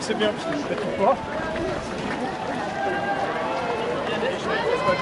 C'est bien parce que je ne fais tout pas.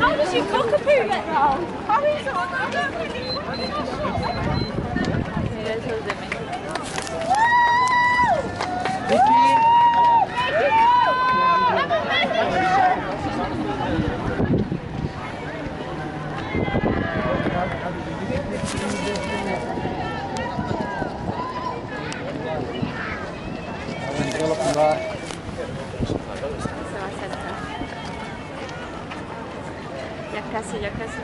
How does your cockapoo get round? How is it? I don't really know. I'm not sure. Y'a cassé.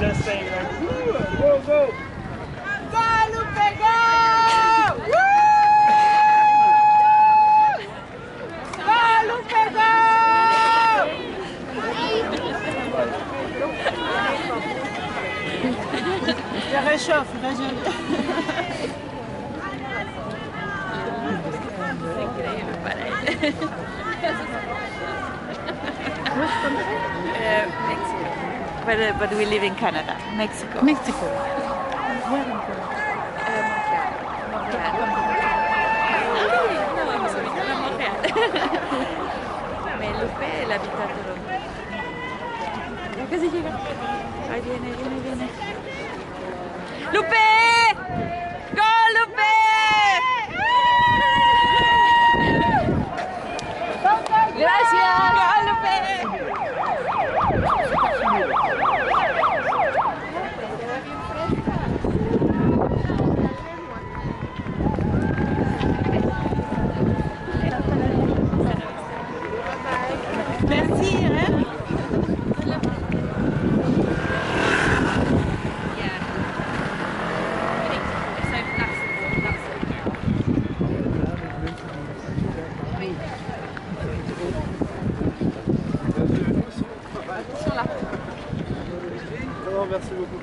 Just saying, like, whoa, whoa. Go, Lupe, go! Woo! Go, Lupe, go! Je réchauffe, But we live in Canada, Mexico. Where in Canada? Montreal. No, I'm sorry, not Montreal. Mais Lupe, elle habite à Toronto. Ya casi llega. Ahí viene. Lupe! Gracias. Go, Lupe. merci beaucoup.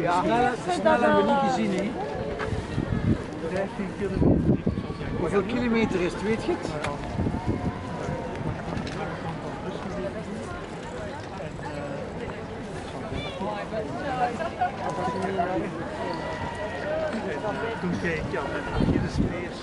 Ja, snel hebben we niet gezien, hè? 15 kilometer. Hoeveel kilometer is het, weet je het? Toen keek ik al met de speers.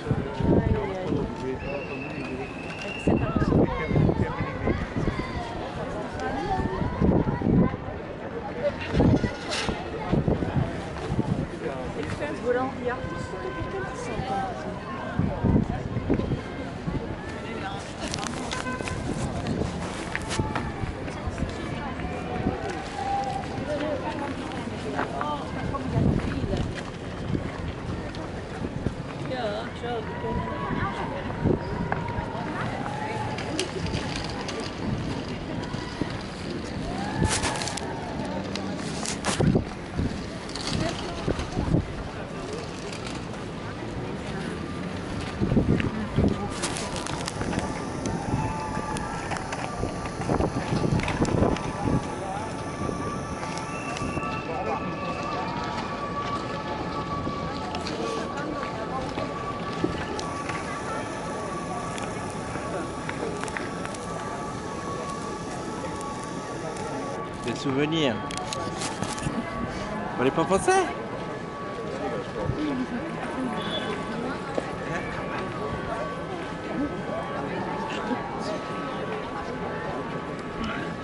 Des souvenirs. Vous parlez pas français? Je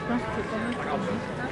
pense que c'est pas mal.